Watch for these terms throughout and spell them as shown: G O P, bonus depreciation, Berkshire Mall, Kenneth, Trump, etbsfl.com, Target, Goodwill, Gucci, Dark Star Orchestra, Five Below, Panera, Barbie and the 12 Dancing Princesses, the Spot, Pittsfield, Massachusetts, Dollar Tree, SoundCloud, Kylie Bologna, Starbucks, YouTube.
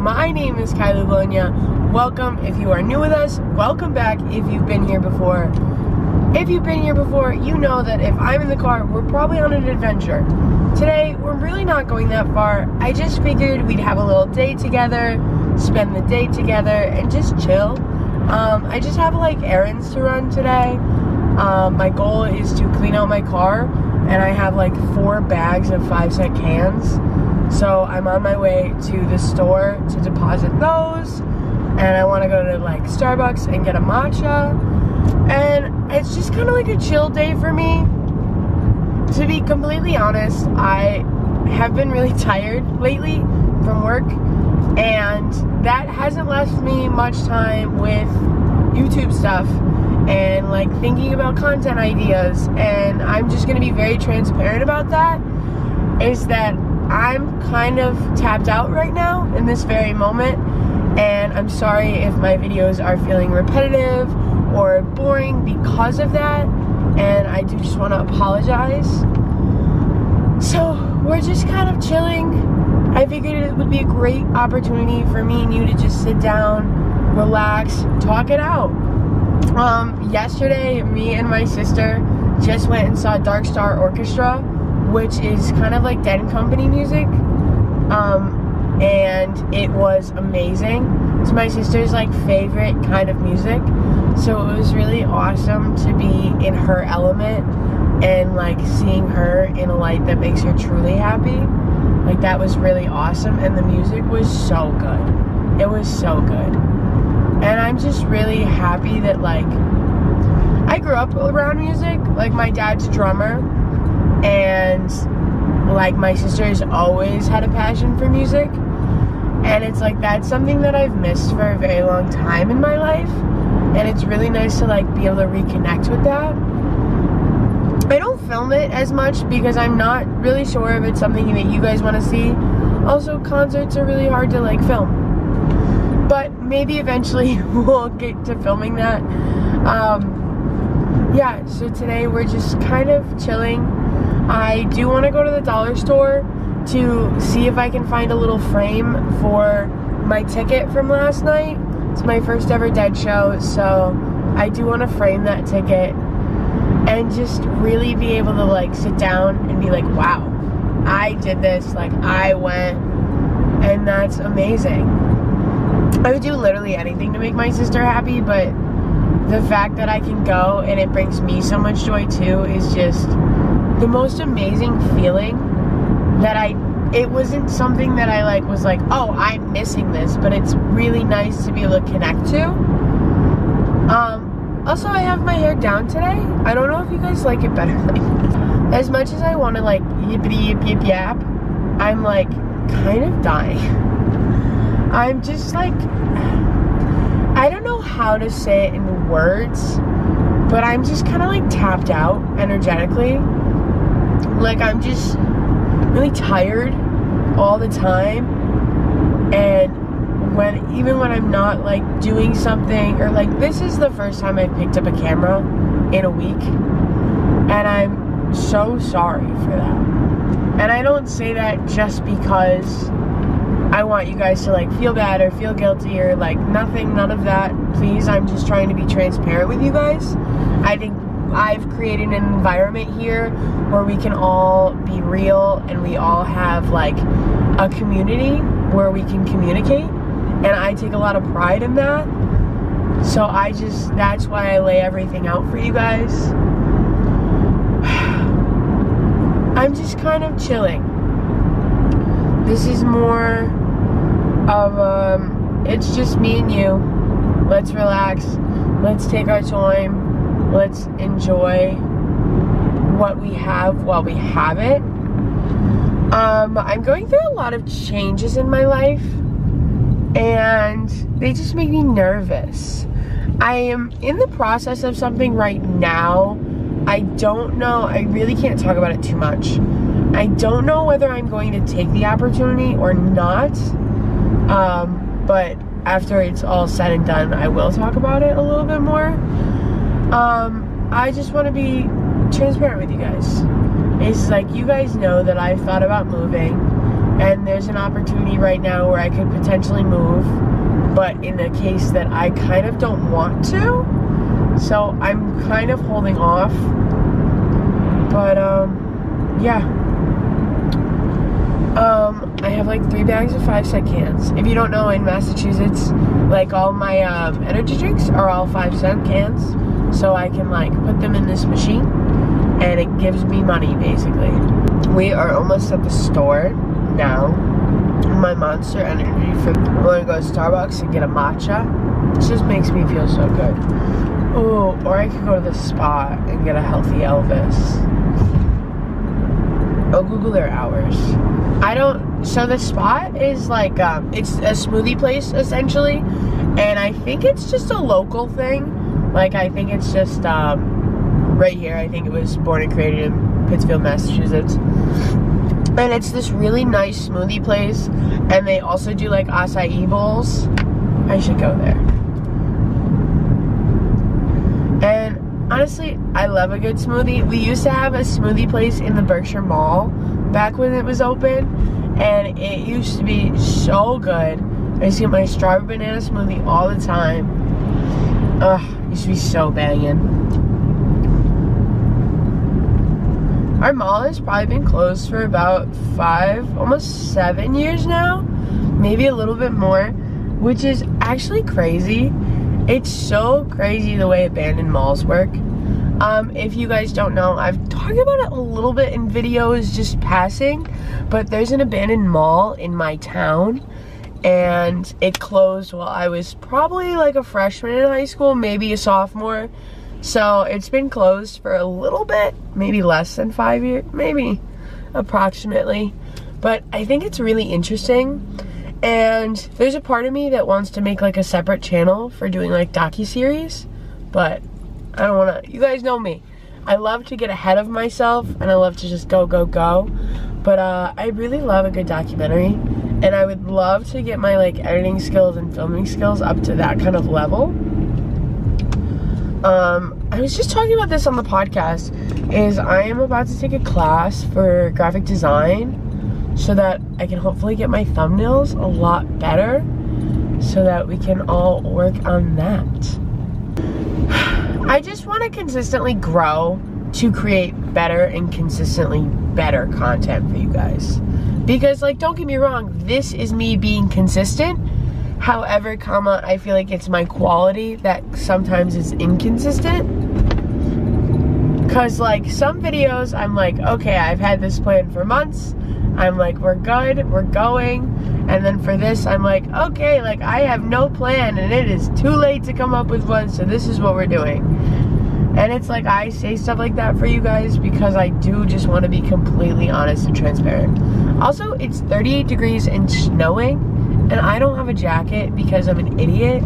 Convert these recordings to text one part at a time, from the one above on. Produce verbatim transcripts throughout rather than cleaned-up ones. My name is Kylie Bologna. Welcome if you are new with us. Welcome back if you've been here before. If you've been here before, you know that if I'm in the car, we're probably on an adventure. Today, we're really not going that far. I just figured we'd have a little day together, spend the day together, and just chill. Um, I just have like errands to run today. Um, my goal is to clean out my car, and I have like four bags of five cent cans. So I'm on my way to the store to deposit those, and I want to go to like Starbucks and get a matcha. And it's just kind of like a chill day for me. To be completely honest, I have been really tired lately from work, and that hasn't left me much time with YouTube stuff and like thinking about content ideas. And I'm just gonna be very transparent about that, is that I'm kind of tapped out right now in this very moment, and I'm sorry if my videos are feeling repetitive or boring because of that, and I do just want to apologize. So we're just kind of chilling. I figured it would be a great opportunity for me and you to just sit down, relax, talk it out. Um, yesterday, me and my sister just went and saw Dark Star Orchestra, which is kind of like Dead and Company music, um, and it was amazing. It's my sister's like favorite kind of music, so it was really awesome to be in her element and like seeing her in a light that makes her truly happy. Like, that was really awesome, and the music was so good. It was so good. And I'm just really happy that, like, I grew up around music. Like, my dad's a drummer, and like my sister's always had a passion for music. And it's like, that's something that I've missed for a very long time in my life, and it's really nice to like be able to reconnect with that. I don't film it as much because I'm not really sure if it's something that you guys want to see. Also, concerts are really hard to like film, but maybe eventually we'll get to filming that. Um, yeah, so today we're just kind of chilling. I do want to go to the dollar store to see if I can find a little frame for my ticket from last night. It's my first ever Dead show, so I do want to frame that ticket and just really be able to like sit down and be like, wow, I did this, like I went, and that's amazing. I would do literally anything to make my sister happy, but the fact that I can go and it brings me so much joy too is just the most amazing feeling. That I, it wasn't something that I like was like, oh, I'm missing this, but it's really nice to be able to connect to. Um, also, I have my hair down today. I don't know if you guys like it better. Like, as much as I want to like yippity yip yip yap, I'm like kind of dying. I'm just like, I don't know how to say it in words, but I'm just kind of like tapped out energetically. Like, I'm just really tired all the time, and when even when I'm not like doing something, or like this is the first time I've picked up a camera in a week, and I'm so sorry for that. And I don't say that just because I want you guys to like feel bad or feel guilty or like nothing, none of that, please. I'm just trying to be transparent with you guys. I think I've created an environment here where we can all be real, and we all have like a community where we can communicate, and I take a lot of pride in that. So I just, that's why I lay everything out for you guys. I'm just kind of chilling. This is more of um, it's just me and you. Let's relax, let's take our time, let's enjoy what we have while we have it. Um, I'm going through a lot of changes in my life, and they just make me nervous. I am in the process of something right now. I don't know, I really can't talk about it too much. I don't know whether I'm going to take the opportunity or not, um, but after it's all said and done, I will talk about it a little bit more. Um, I just want to be transparent with you guys. It's like, you guys know that I've thought about moving, and there's an opportunity right now where I could potentially move, but in a case that I kind of don't want to, so I'm kind of holding off. But um yeah, um I have like three bags of five cent cans. If you don't know, in Massachusetts, like all my um, energy drinks are all five cent cans, so I can like put them in this machine and it gives me money basically. We are almost at the store now. My Monster Energy. I'm gonna go to Starbucks and get a matcha. It just makes me feel so good. Oh, or I could go to the Spot and get a healthy Elvis. Oh, Google their hours. I don't. So the Spot is like um, it's a smoothie place essentially, and I think it's just a local thing. Like I think it's just um, right here. I think it was born and created in Pittsfield, Massachusetts. And it's this really nice smoothie place, and they also do like acai bowls. I should go there. And honestly, I love a good smoothie. We used to have a smoothie place in the Berkshire Mall back when it was open, and it used to be so good. I used to get my strawberry banana smoothie all the time. Ugh, it used to be so banging. Our mall has probably been closed for about five, almost seven years now, maybe a little bit more, which is actually crazy. It's so crazy the way abandoned malls work. Um, if you guys don't know, I've talked about it a little bit in videos just passing, but there's an abandoned mall in my town, and it closed while I was probably like a freshman in high school, maybe a sophomore. So it's been closed for a little bit, maybe less than five years, maybe approximately. But I think it's really interesting. And there's a part of me that wants to make like a separate channel for doing like docuseries, but I don't wanna, you guys know me. I love to get ahead of myself and I love to just go, go, go. But uh, I really love a good documentary, and I would love to get my like editing skills and filming skills up to that kind of level. Um, I was just talking about this on the podcast, is I am about to take a class for graphic design so that I can hopefully get my thumbnails a lot better so that we can all work on that. I just want to consistently grow to create better and consistently better content for you guys. Because, like, don't get me wrong, this is me being consistent. However, comma, I feel like it's my quality that sometimes is inconsistent. Cause like some videos I'm like, okay, I've had this plan for months. I'm like, we're good, we're going. And then for this, I'm like, okay, like I have no plan and it is too late to come up with one, so this is what we're doing. And it's like, I say stuff like that for you guys because I do just want to be completely honest and transparent. Also, it's thirty-eight degrees and snowing. And I don't have a jacket because I'm an idiot.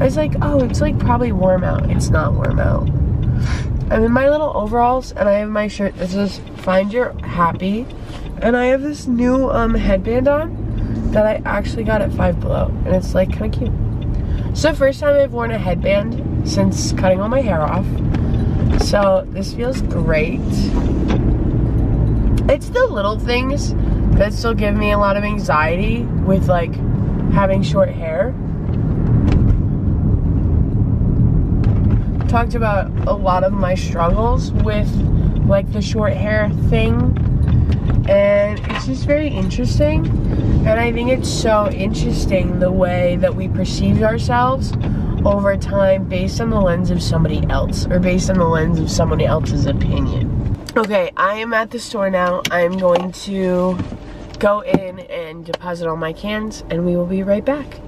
I was like, oh, it's like probably warm out. It's not warm out. I'm in my little overalls and I have my shirt that says Find Your Happy. And I have this new um, headband on that I actually got at Five Below. And it's like kind of cute. So first time I've worn a headband since cutting all my hair off. So this feels great. It's the little things that still give me a lot of anxiety with like having short hair. Talked about a lot of my struggles with like the short hair thing, and it's just very interesting. And I think it's so interesting the way that we perceive ourselves over time based on the lens of somebody else or based on the lens of somebody else's opinion. Okay, I am at the store now. I'm going to go in and deposit all my cans, and we will be right back.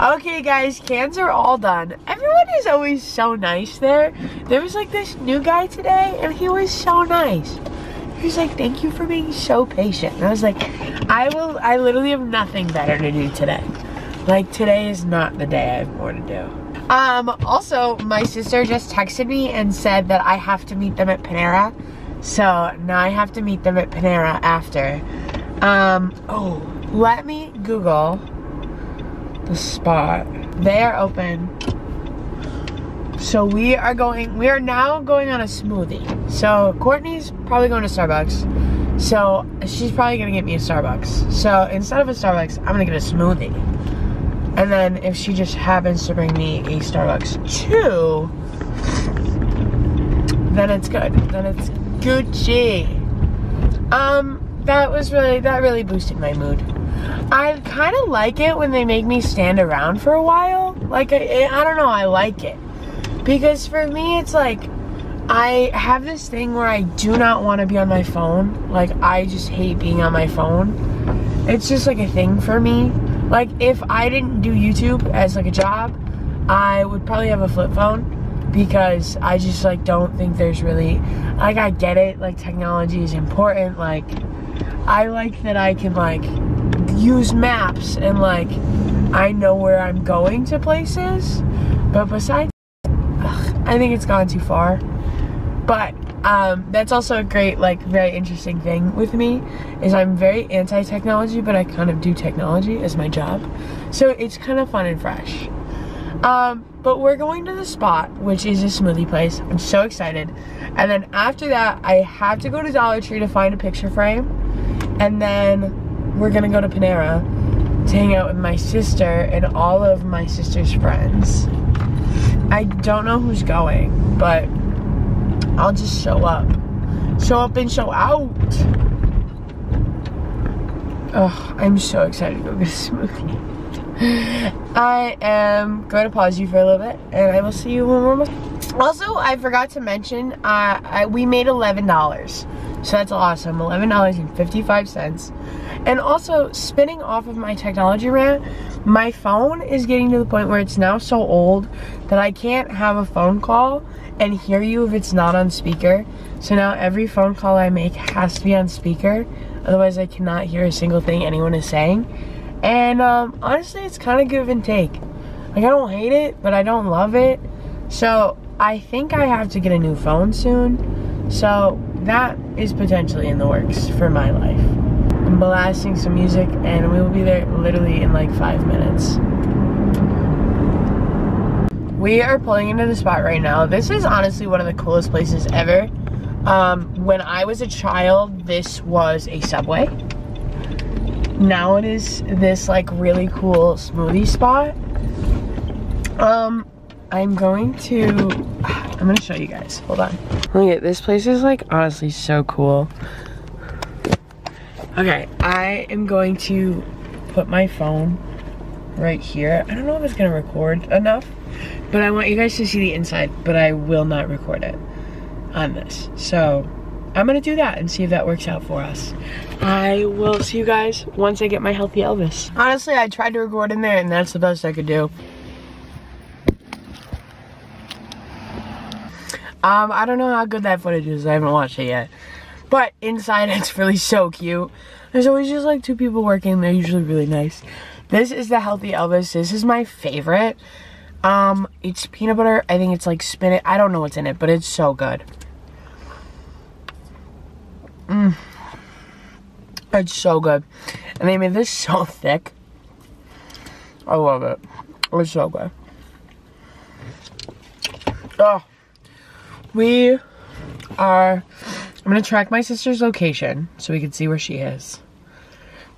Okay guys, cans are all done. Everyone is always so nice there. There was like this new guy today and he was so nice. He was like, thank you for being so patient. And I was like, I will, I literally have nothing better to do today. Like today is not the day I have more to do. Um, also, my sister just texted me and said that I have to meet them at Panera. So now I have to meet them at Panera after. Um, oh, let me Google the Spot. They are open. So we are going, we are now going on a smoothie. So Courtney's probably going to Starbucks. So she's probably gonna get me a Starbucks. So instead of a Starbucks, I'm gonna get a smoothie. And then if she just happens to bring me a Starbucks too, then it's good. Then it's Gucci. Um, that was really, that really boosted my mood. I kind of like it when they make me stand around for a while. Like, I, I don't know, I like it. Because for me, it's like, I have this thing where I do not want to be on my phone. Like, I just hate being on my phone. It's just like a thing for me. Like, if I didn't do YouTube as like a job, I would probably have a flip phone. Because I just like don't think there's really, like, I get it, like, technology is important. Like, I like that I can like use maps and like I know where I'm going to places, but besides, ugh, I think it's gone too far. But um, that's also a great, like, very interesting thing with me is I'm very anti-technology, but I kind of do technology as my job, so it's kind of fun and fresh. Um, but we're going to the Spot, which is a smoothie place. I'm so excited. And then after that, I have to go to Dollar Tree to find a picture frame. And then we're gonna go to Panera to hang out with my sister and all of my sister's friends. I don't know who's going, but I'll just show up. Show up and show out. Oh, I'm so excited to go get a smoothie. I am going to pause you for a little bit, and I will see you when we're almost. Also, I forgot to mention, uh, I, we made eleven dollars, so that's awesome, eleven dollars and fifty-five cents. And also, spinning off of my technology rant, my phone is getting to the point where it's now so old that I can't have a phone call and hear you if it's not on speaker. So now every phone call I make has to be on speaker, otherwise I cannot hear a single thing anyone is saying. And um, honestly, it's kind of give and take. Like, I don't hate it, but I don't love it. So I think I have to get a new phone soon. So that is potentially in the works for my life. I'm blasting some music, and we will be there literally in like five minutes. We are pulling into the Spot right now. This is honestly one of the coolest places ever. Um, when I was a child, this was a Subway. Now it is this like really cool smoothie spot. Um, I'm going to, I'm gonna show you guys, hold on. Look at this place is like honestly so cool. Okay, I am going to put my phone right here. I don't know if it's gonna record enough, but I want you guys to see the inside, but I will not record it on this. So I'm gonna do that and see if that works out for us. I will see you guys once I get my healthy Elvis. Honestly, I tried to record in there and that's the best I could do. Um, I don't know how good that footage is, I haven't watched it yet. But inside it's really so cute. There's always just like two people working, they're usually really nice. This is the healthy Elvis, this is my favorite. Um, it's peanut butter, I think it's like spinach, I don't know what's in it, but it's so good. Mm. It's so good. And they made this so thick. I love it. It's so good. Oh. We are... I'm going to track my sister's location so we can see where she is.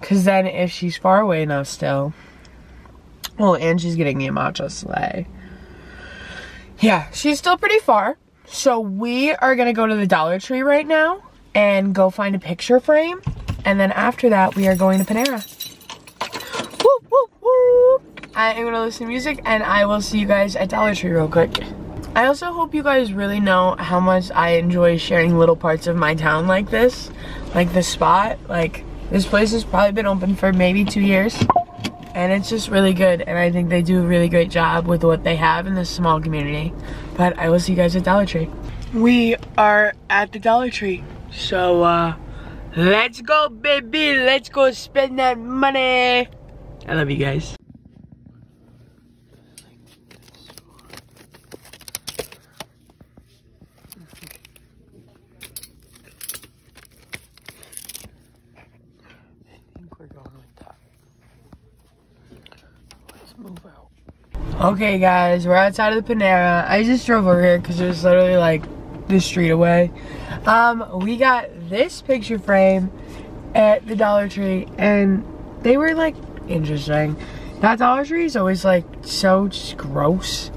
Because then if she's far away enough still... Well, and she's getting the matcha sleigh. Yeah, she's still pretty far. So we are going to go to the Dollar Tree right now. And go find a picture frame. And then after that, we are going to Panera. Woo, woo, woo. I am gonna listen to music and I will see you guys at Dollar Tree real quick. I also hope you guys really know how much I enjoy sharing little parts of my town like this. Like the Spot, like this place has probably been open for maybe two years. And it's just really good. And I think they do a really great job with what they have in this small community. But I will see you guys at Dollar Tree. We are at the Dollar Tree. So, uh, let's go, baby. Let's go spend that money. I love you guys. I think we're going like that. Let's move out. Okay, guys, we're outside of the Panera. I just drove over here because it was literally like the street away. Um, we got this picture frame at the Dollar Tree, and they were like interesting. That Dollar Tree is always like so just gross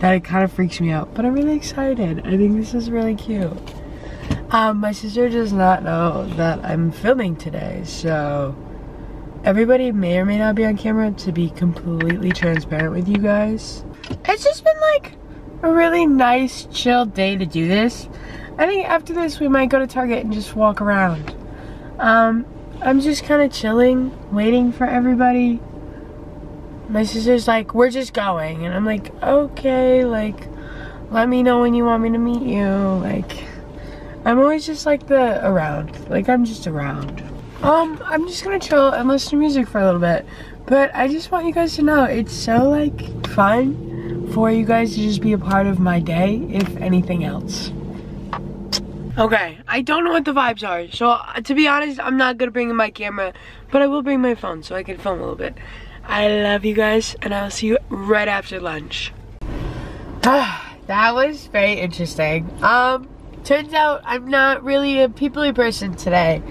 that it kind of freaks me out, but I'm really excited. I think this is really cute. Um, my sister does not know that I'm filming today, so everybody may or may not be on camera, to be completely transparent with you guys. It's just been like a really nice, chill day to do this. I think after this we might go to Target and just walk around. Um, I'm just kind of chilling, waiting for everybody. My sister's like, we're just going. And I'm like, okay, like, let me know when you want me to meet you. Like, I'm always just like the around. Like, I'm just around. Um, I'm just gonna chill and listen to music for a little bit. But I just want you guys to know, it's so, like, fun for you guys to just be a part of my day, if anything else. Okay, I don't know what the vibes are. So, uh, to be honest, I'm not gonna bring in my camera. But I will bring my phone so I can film a little bit. I love you guys, and I'll see you right after lunch. That was very interesting. Um, turns out I'm not really a people-y person today.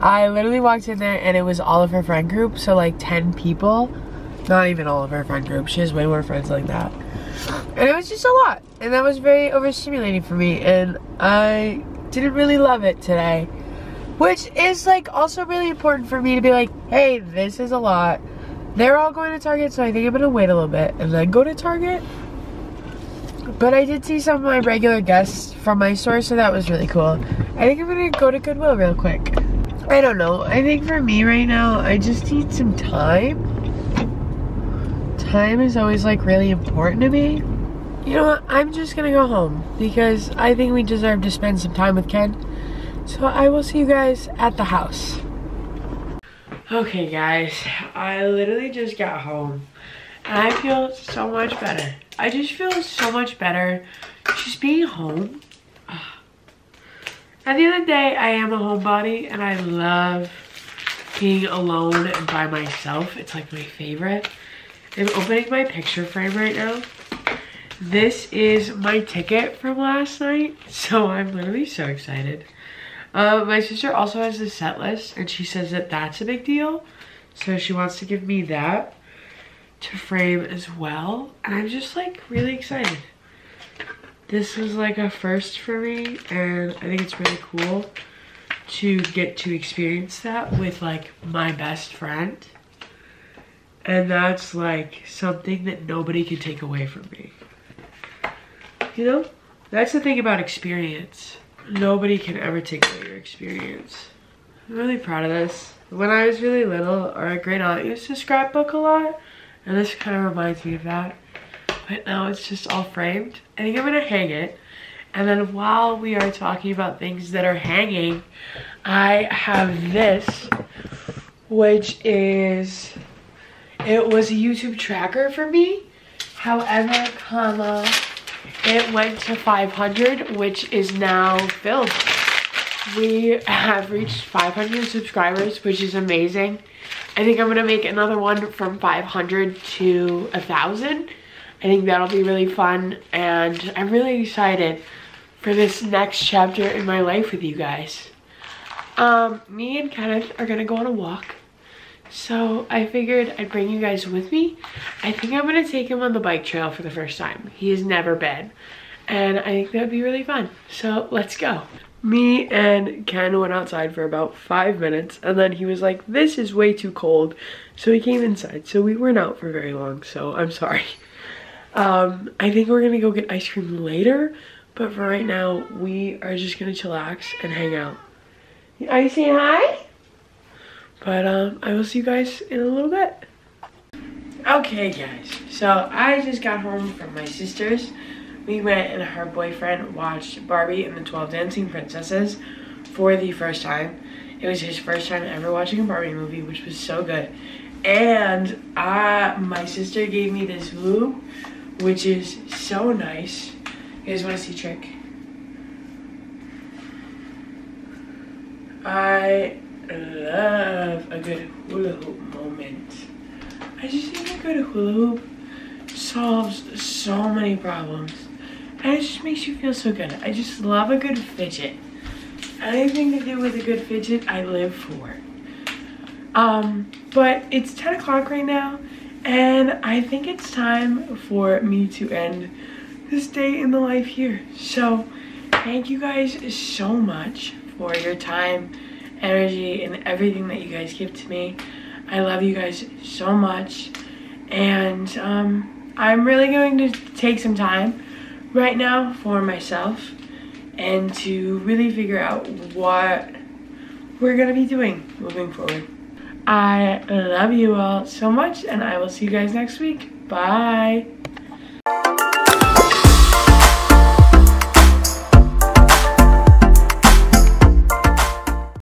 I literally walked in there and it was all of her friend group, so like ten people. Not even all of her friend group, she has way more friends like that. And it was just a lot, and that was very overstimulating for me, and I didn't really love it today. Which is like also really important for me to be like, hey, this is a lot. They're all going to Target, so I think I'm gonna wait a little bit and then go to Target. But I did see some of my regular guests from my store, so that was really cool. I think I'm gonna go to Goodwill real quick. I don't know. I think for me right now, I just need some time. Time is always like really important to me. You know what? I'm just gonna go home because I think we deserve to spend some time with Ken. So I will see you guys at the house. Okay guys, I literally just got home and I feel so much better. I just feel so much better just being home. At the end of the day, I am a homebody and I love being alone and by myself. It's like my favorite. I'm opening my picture frame right now. This is my ticket from last night, so I'm literally so excited. Uh, my sister also has the set list, and she says that that's a big deal. So she wants to give me that to frame as well. And I'm just like really excited. This is like a first for me, and I think it's really cool to get to experience that with like my best friend. And that's like something that nobody can take away from me. You know, that's the thing about experience. Nobody can ever take away your experience. I'm really proud of this. When I was really little, or a great aunt used to scrapbook a lot, and this kind of reminds me of that. But now it's just all framed. I think I'm gonna hang it. And then while we are talking about things that are hanging, I have this, which is, it was a YouTube tracker for me. However, comma, it went to five hundred, which is now filled. We have reached five hundred subscribers, which is amazing. I think I'm gonna make another one from five hundred to one thousand. I think that'll be really fun, and I'm really excited for this next chapter in my life with you guys. Um, me and Kenneth are gonna go on a walk, so I figured I'd bring you guys with me. I think I'm gonna take him on the bike trail for the first time. He has never been, and I think that'd be really fun. So let's go. Me and Ken went outside for about five minutes, and then he was like, this is way too cold. So he came inside, so we weren't out for very long, so I'm sorry. Um, I think we're gonna go get ice cream later, but for right now, we are just gonna chillax and hang out. Are you saying hi? But um, I will see you guys in a little bit. Okay guys, so I just got home from my sister's. We went and her boyfriend watched Barbie and the twelve Dancing Princesses for the first time. It was his first time ever watching a Barbie movie, which was so good. And I, my sister gave me this loop, which is so nice. You guys wanna see a trick? I love a good hula hoop moment. I just think a good hula hoop solves so many problems. And it just makes you feel so good. I just love a good fidget. anything to do with a good fidget, I live for. Um, but it's ten o'clock right now, and I think it's time for me to end this day in the life here. So thank you guys so much for your time, energy, and everything that you guys give to me. I love you guys so much, and um, I'm really going to take some time right now for myself and to really figure out what we're going to be doing moving forward. I love you all so much, and I will see you guys next week. Bye.